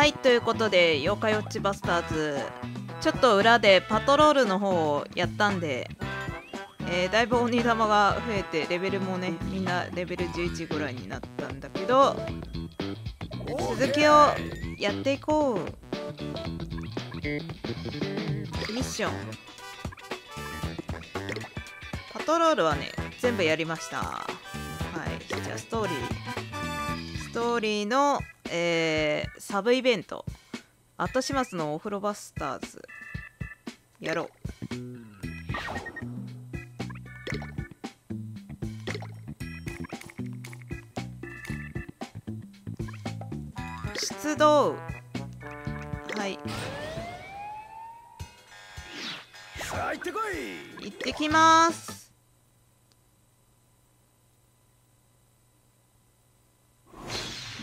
はい、ということで妖怪ウォッチバスターズちょっと裏でパトロールの方をやったんで、だいぶ鬼玉が増えてレベルもねみんなレベル11ぐらいになったんだけど、続きをやっていこう。ミッションパトロールはね全部やりました。はい、じゃあストーリーのサブイベント後始末のお風呂バスターズやろう。出動。はい、さあ行ってこい。行ってきます。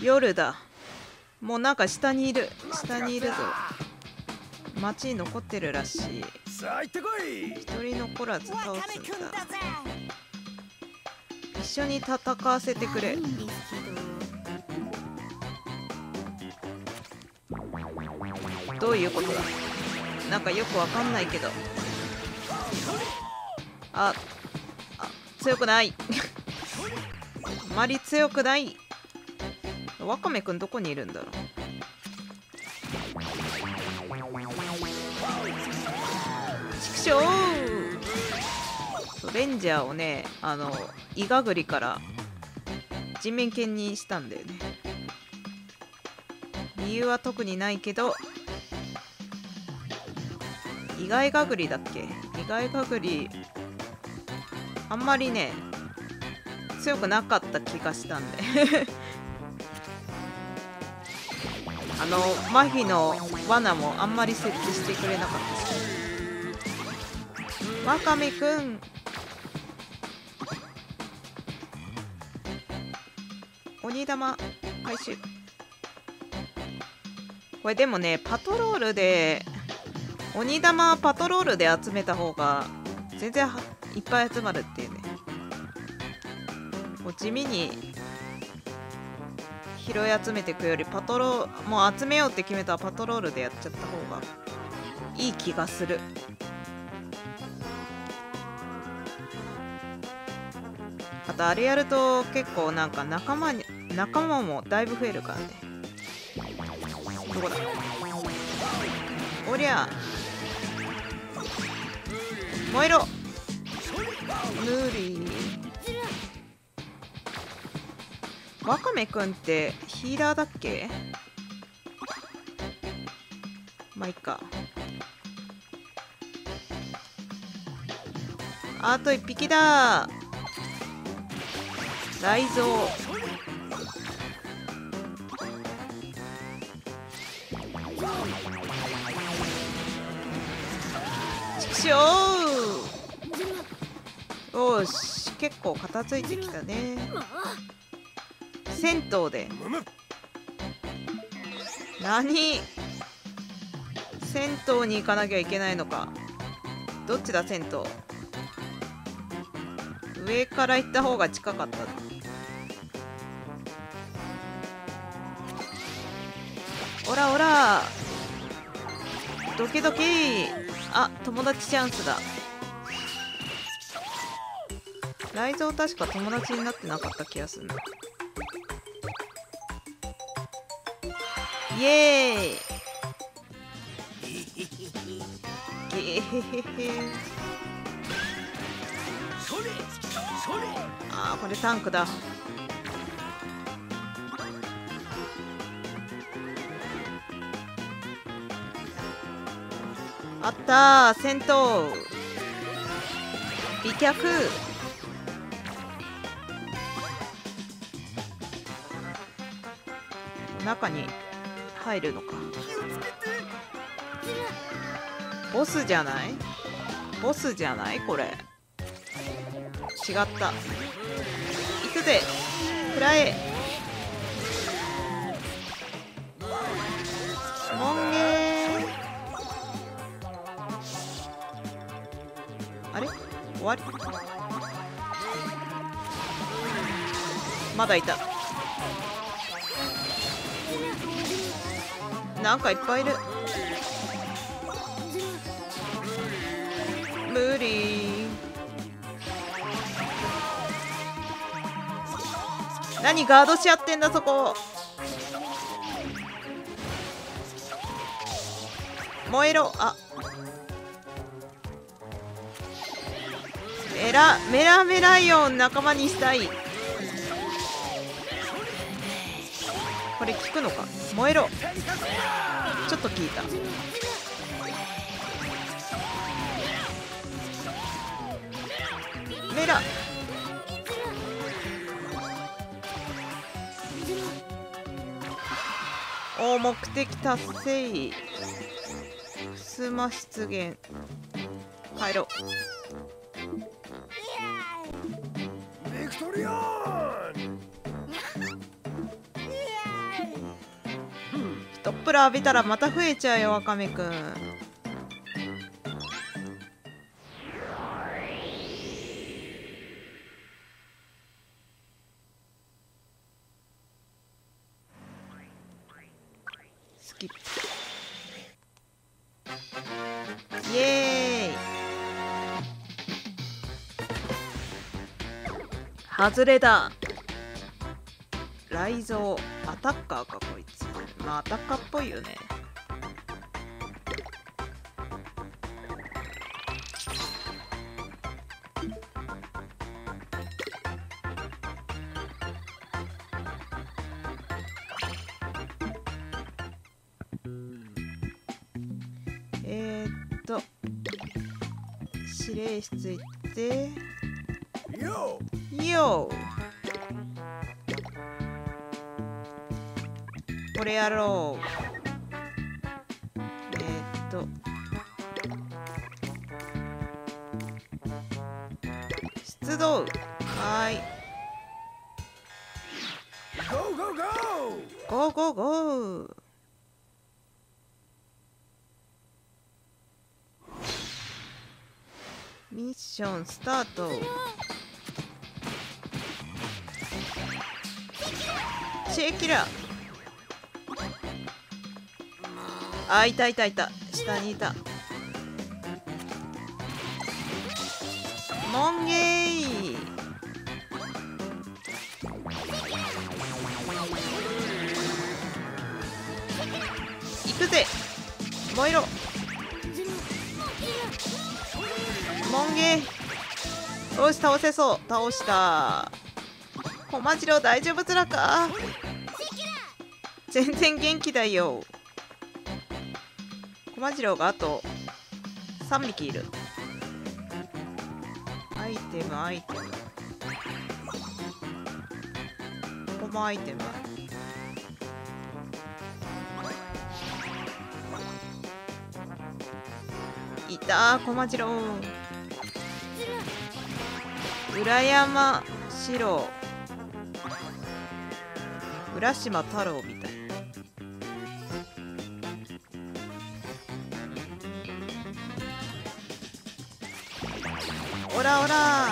夜だ。もうなんか下にいるぞ。街に残ってるらしい。一人残らず倒すんだ。一緒に戦わせてくれ。どういうことだ。なんかよくわかんないけど。あ、強くない。あまり強くない。ワカメくんどこにいるんだろう。畜生。レンジャーをねイガグリから人面犬にしたんだよね。理由は特にないけどイガイガグリだっけ。イガイガグリあんまりね強くなかった気がしたんでマフィの罠もあんまり設置してくれなかったし。ワカメくん鬼玉回収。これでもね鬼玉パトロールで集めた方が全然いっぱい集まるっていうね。もう地味に拾い集めていくよりもう集めようって決めたらパトロールでやっちゃった方がいい気がする。あとあれやると結構なんか仲間もだいぶ増えるからね。どこだ。おりゃ燃えろ無理。ワカメくんってヒーラーだっけ。まあいっか。あと1匹だ。雷蔵ちくしょう。よし結構片付いてきたね。銭湯で何銭湯に行かなきゃいけないのか。どっちだ銭湯。上から行った方が近かった。オラオラドキドキ。あ友達チャンスだ。雷蔵確か友達になってなかった気がするな。イエーイあーこれタンクだ。あったー戦闘美脚。中に入るのか。ボスじゃないこれ違った。行くぜくらえもんげー。あれ終わり。まだいた。なんかいっぱいいる。無理。何ガードし合ってんだそこ。燃えろ。あ、メラメライオン仲間にしたい。これ聞くのか。燃えろ。ちょっと聞いた。メラお、目的達成。ふすま出現。帰ろう。トップラ浴びたらまた増えちゃうよ、ワカメくん。スキップ。イエーイ。外れだ。雷蔵アタッカーかこいつ。まあアタッカーっぽいよね。指令室行ってよー。これやろう。出動。はい、ゴーゴーゴーゴーゴーゴー。ミッションスタート。シェイキラー。あ、いたいたいた、下にいた。モンゲーイ。行くぜ。燃えろ。モンゲーイ。よし、倒せそう。倒した。コマジロ大丈夫ずらか。全然元気だよ。コマジローがあと3匹いる。アイテムアイテム。コマアイテム。いたー、コマジロー。裏山四郎。浦島太郎みたいな。オラオラ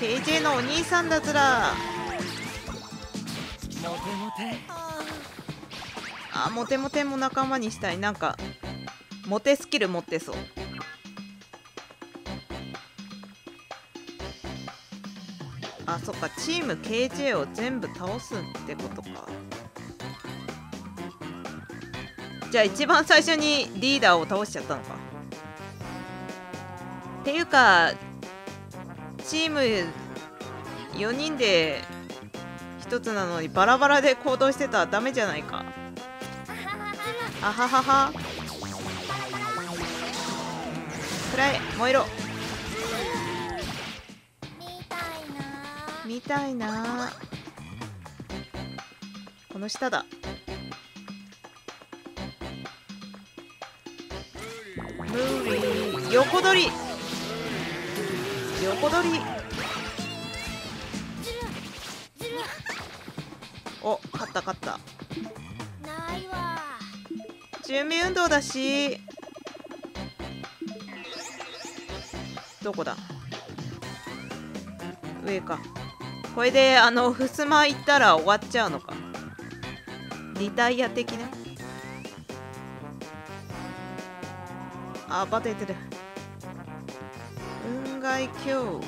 KJ のお兄さんだずら。モテモテ。あ、モテモテも仲間にしたい。なんかモテスキル持ってそう。あ、そっか、チーム KJ を全部倒すってことか。じゃあ一番最初にリーダーを倒しちゃったのか。っていうか、チーム4人で1つなのにバラバラで行動してたらダメじゃないか。あははは。くらえ、燃えろ。みたいな。この下だ。ムービー。横取り。横取り。お、勝った勝った。ないわ。準備運動だし。どこだ。上か。これでふすま行ったら終わっちゃうのか。リタイア的な。バテてる。運外強。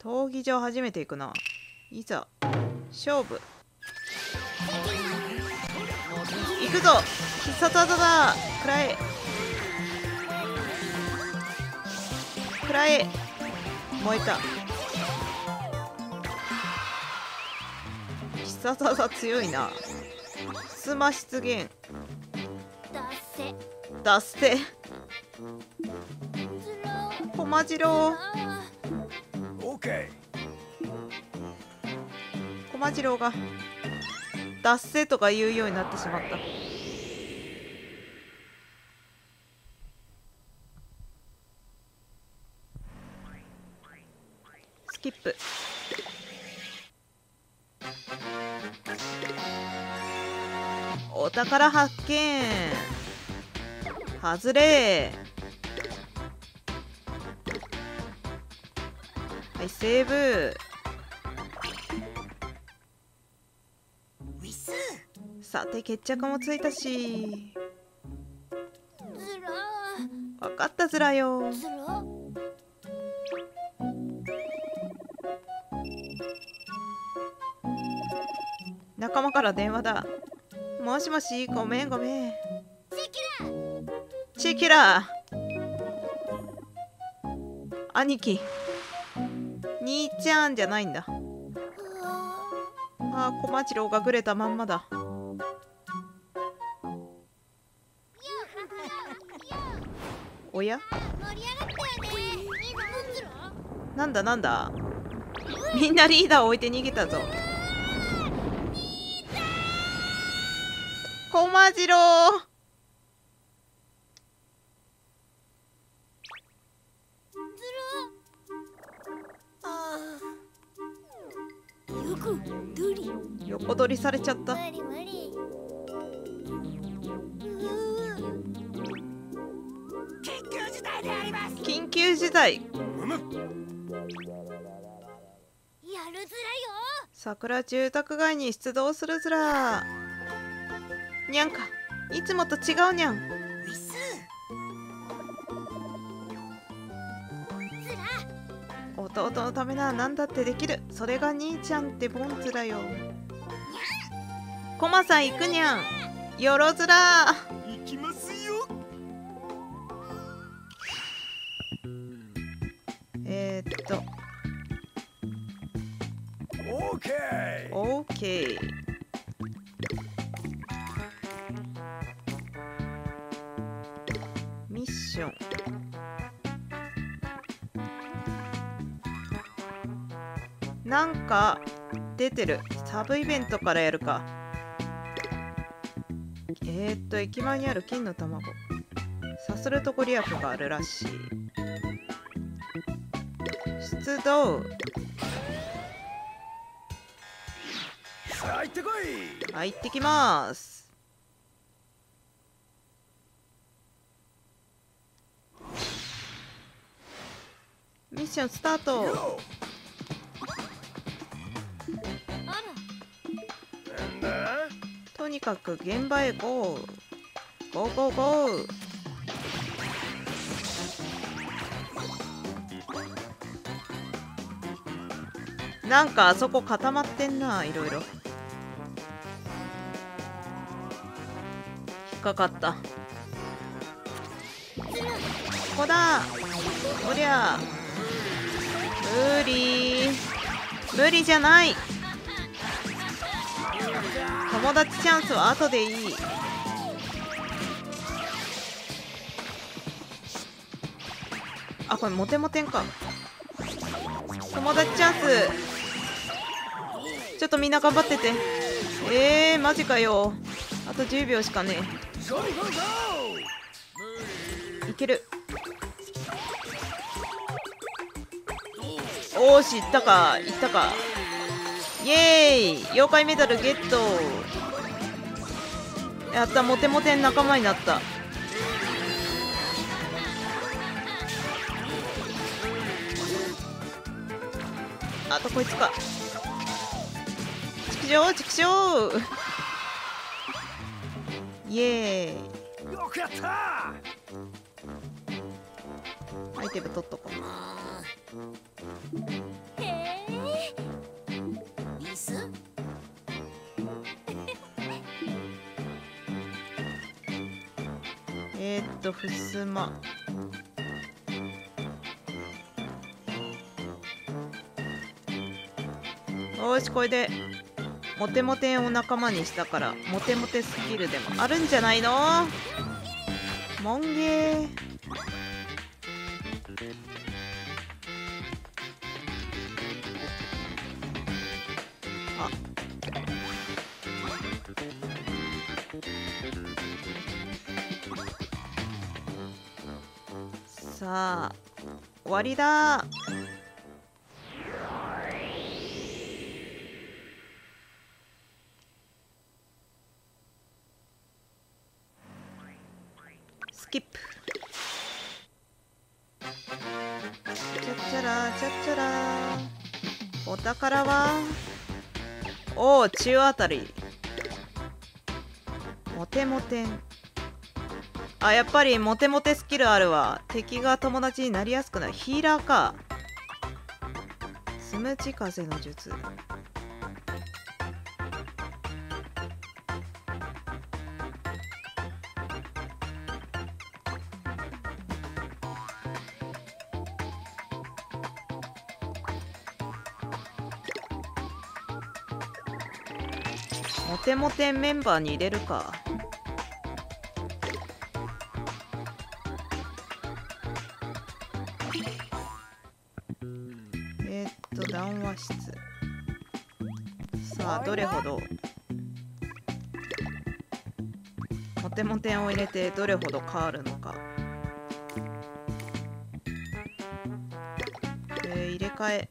闘技場初めて行くな。いざ勝負。行くぞ。必殺技だ。くらえくらえ。燃えた。必殺技強いな。スマ出現。出せコマジロー。オッケー。コマジローが出せとか言うようになってしまった。スキップ。お宝発見。外れ。はいセーブ。さて決着もついたし。わかったズラよ。仲間から電話だ。もしもし、ごめんごめん。チキラ兄貴。兄ちゃんじゃないんだ。ああ、コマチロウがぐれたまんまだ。おや？なんだなんだ。みんなリーダーを置いて逃げたぞ。コマジロー。横取りされちゃった。緊急事態。桜住宅街に出動するずら。にゃんか、いつもと違うにゃん。弟のためなら何だってできる。それが兄ちゃんってボンズラよ。コマさん行くにゃん。よろずら。行きますよ。オーケー。オーケー。なんか出てる。サブイベントからやるか。駅前にある金の卵。さするとご利益があるらしい。出動。さあ行ってこい。はい、行ってきます。ミッションスタート。とにかく現場へゴー。ゴーゴーゴー。なんかあそこ固まってんな、いろいろ。引っかかった。ここだ。おりゃあ。無理無理じゃない。友達チャンスは後でいい。あ、これモテモテんか。友達チャンス。ちょっとみんな頑張ってて。マジかよ。あと10秒しかねえ。いける。おーし、いったか、いったか。イエーイ、妖怪メダルゲット。やった、モテモテの仲間になった。あとこいつか。畜生、畜しょう。イエーイ。よくやった。アイテム取っとこう。へー、リスふすま。よし、これでモテモテを仲間にしたからモテモテスキルでもあるんじゃないの。モンゲー。あ、さあ終わりだ。スキップ。チャッチャラチャッチャラ。お宝はおお、中あたりモテモテン。あ、やっぱりモテモテスキルあるわ。敵が友達になりやすくなる。ヒーラーか。スムチ風の術。モテモテメンバーに入れるか。談話室。さあどれほどモテモテを入れてどれほど変わるのか。入れ替え。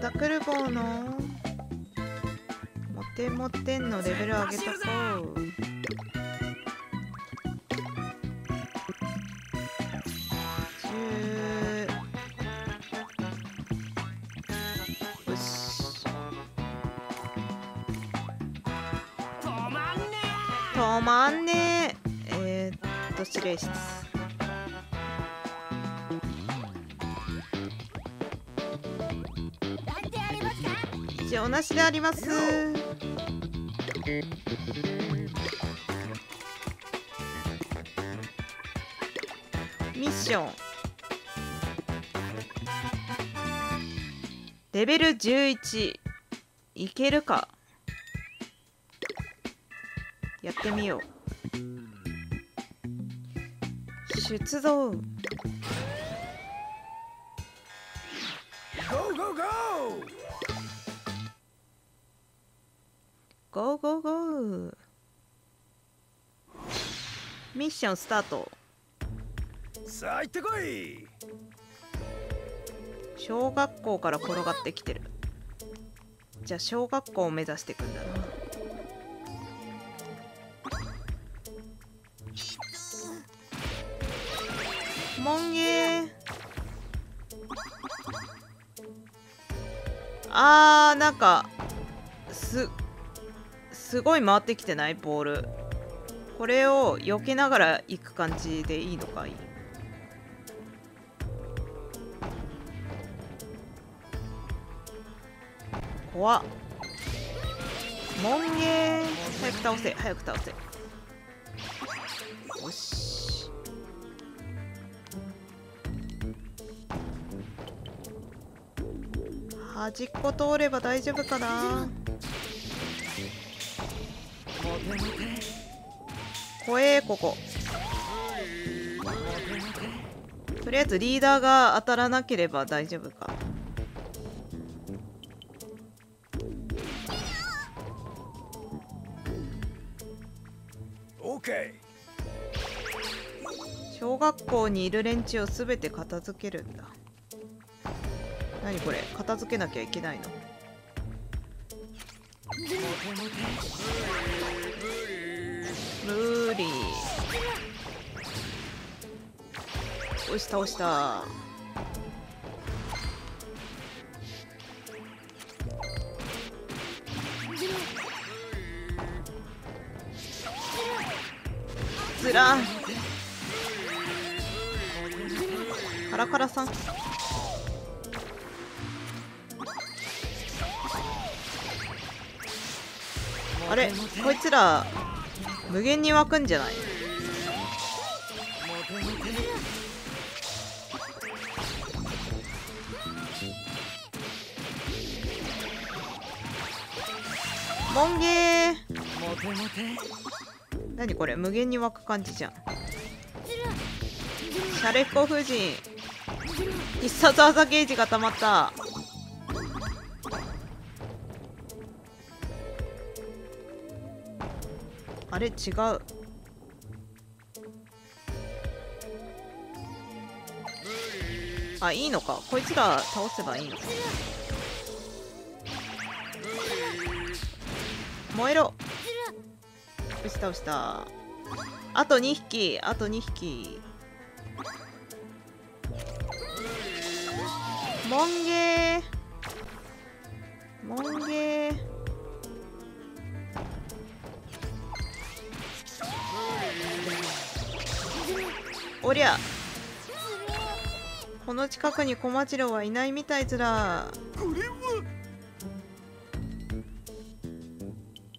ダクルボーのモテモテンのレベル上げとこう。10。よし、止まんねえ。指令室。おなしであります。ミッションレベル11。いけるか。やってみよう。出動。ゴーゴーゴー。ゴーゴーゴー。ミッションスタート。さあ行ってこい。小学校から転がってきてる。じゃあ小学校を目指していくんだな。もんげー。あー、なんかすごい回ってきてないボール。これを避けながら行く感じでいいのかい。怖っ。もんげー。早く倒せ早く倒せ。よし、端っこ通れば大丈夫かな。怖え、ここ。とりあえずリーダーが当たらなければ大丈夫か。オーケー。小学校にいる連中をすべて片付けるんだ。何これ、片付けなきゃいけないの。無理。よし倒した。ずらカラカラさんあれ、こいつら無限に湧くんじゃない？モンゲー。何これ、無限に湧く感じじゃん。シャレコ夫人必殺技ゲージがたまった。あれ違う。あ、いいのか。こいつら倒せばいいのか。燃えろ。よし倒した。あと2匹あと2匹。モンゲーモンゲー。おりゃ、この近くにコマチロはいないみたいずら。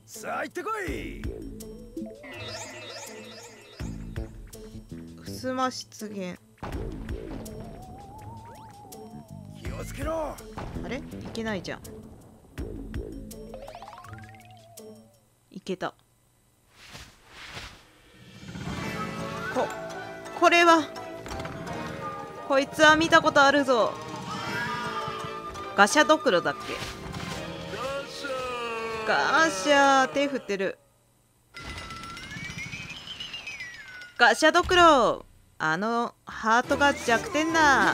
さあ行ってこい。ふすま出現。気をつけろ。あれ、行けないじゃん。行けた。これはこいつは見たことあるぞ。ガシャドクロだっけ。ガシャー手振ってる。ガシャドクロ、あのハートが弱点だ。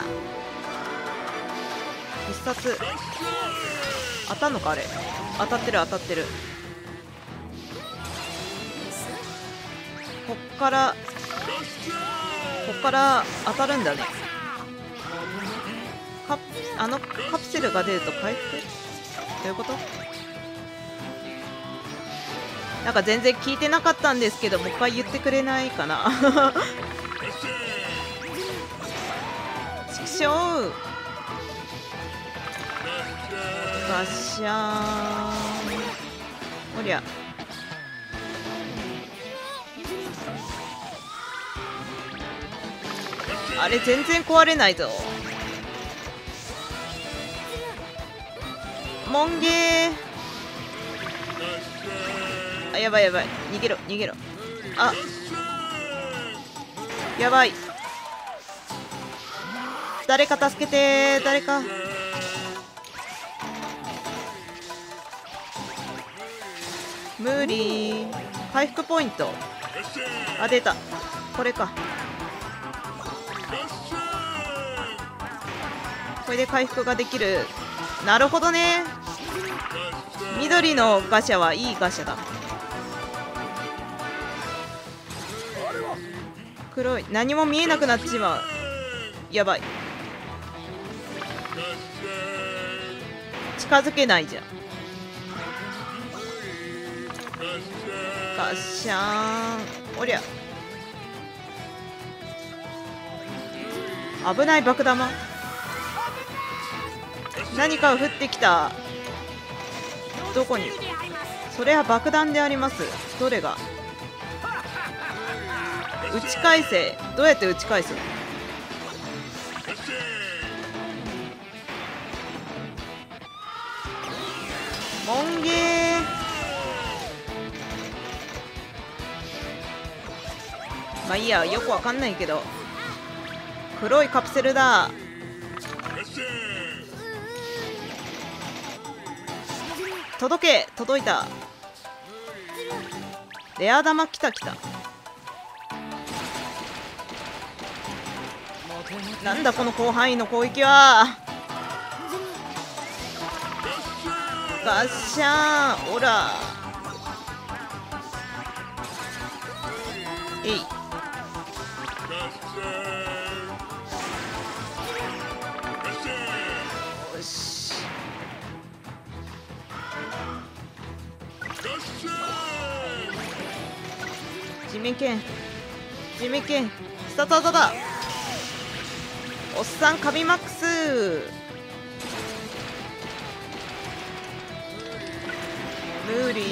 必殺当たんのか。あれ当たってる当たってる。こっから当たるんだね。あのカプセルが出ると回復。どういうこと？なんか全然聞いてなかったんですけど、もう一回言ってくれないかな。ちくしょう。ガシャン。おりゃ。あれ全然壊れないぞ。モンゲー。あ、やばいやばい。逃げろ逃げろ。あ、やばい。誰か助けて。誰か無理。回復ポイント。あ、出た。これか。これで回復ができる。なるほどね。緑のガシャはいいガシャだ。黒い何も見えなくなっちまう。やばい。近づけないじゃん。ガシャーン。おりゃ危ない。爆弾何か降ってきた。どこに？それは爆弾であります。どれが？打ち返せ。どうやって打ち返すの？モンゲー。まあいいや、よくわかんないけど黒いカプセルだ。届け。届いた。レア玉来た来た。なんだこの広範囲の攻撃は。ガッシャーン、オラえい。よし、地面剣地面剣、スタートだだ。おっさん神マックス無理。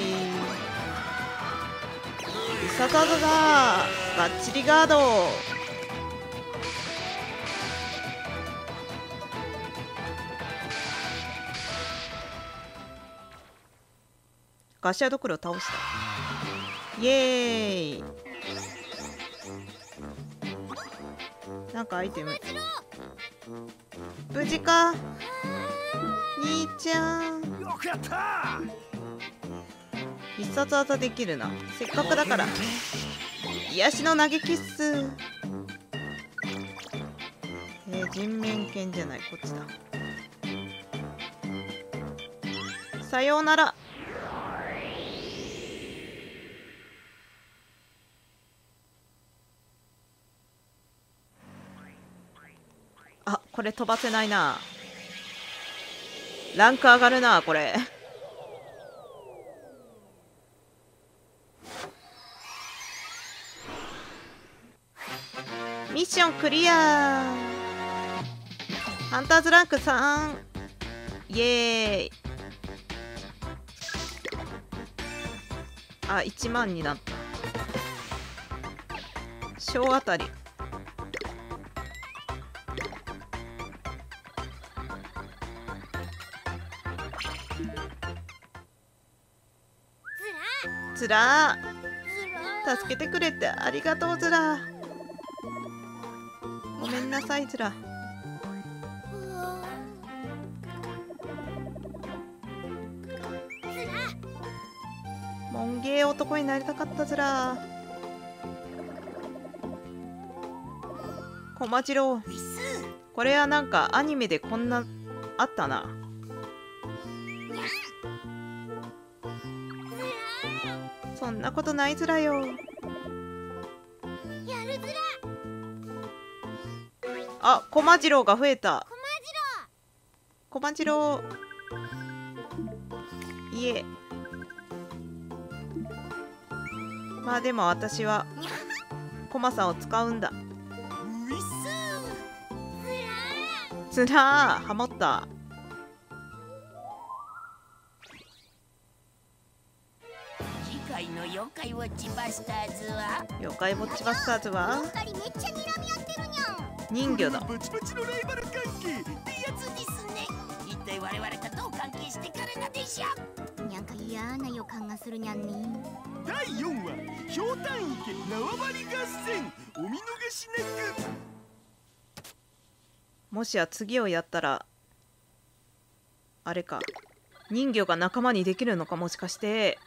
サタザザバッチリガード。ガシャドクロを倒した。イエーイ。なんかアイテム無事か兄ちゃん。よかった。必殺技できるな、せっかくだから。癒しの投げキッス。人面犬じゃない、こっちだ。さようなら。あ、これ飛ばせないな。ランク上がるなこれ。ミッションクリア。ハンターズランク3。イエーイ。あ、1万になった。小当たり。ズラー。助けてくれてありがとうズラー。ごめんなさいズラ。もんげえ男になりたかったズラ。こまじろう、これはなんかアニメでこんなあったな。そんなことないズラよ。あ、コマジローが増えた。コマジロー。いえ。まあでも私はコマさんを使うんだ。つらー、ハモった。次回の妖怪ウォッチバスターズは。妖怪ウォッチバスターズは。人魚だ。ブチブチのライバル関係ってやつですね。一体我々とどう関係してくるのでしょう。なんか嫌な予感がするにゃんね。第4話、ひょうたん池縄張り合戦、お見逃しなく。もしや次をやったらあれか、人魚が仲間にできるのか、もしかして。